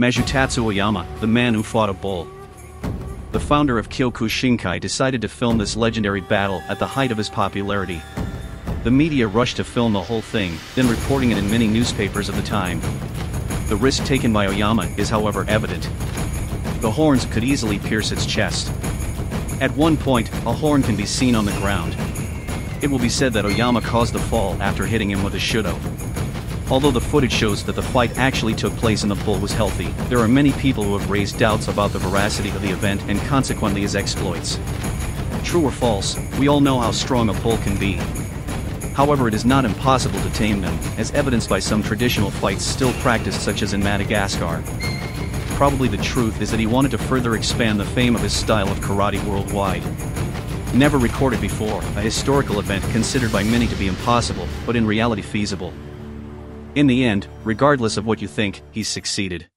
Masutatsu Oyama, the man who fought a bull. The founder of Kyokushinkai decided to film this legendary battle at the height of his popularity. The media rushed to film the whole thing, then reporting it in many newspapers of the time. The risk taken by Oyama is, however, evident. The horns could easily pierce its chest. At one point, a horn can be seen on the ground. It will be said that Oyama caused the fall after hitting him with a shudo. Although the footage shows that the fight actually took place and the bull was healthy, there are many people who have raised doubts about the veracity of the event and consequently his exploits. True or false, we all know how strong a bull can be. However, it is not impossible to tame them, as evidenced by some traditional fights still practiced, such as in Madagascar. Probably the truth is that he wanted to further expand the fame of his style of karate worldwide. Never recorded before, a historical event considered by many to be impossible, but in reality feasible. In the end, regardless of what you think, he succeeded.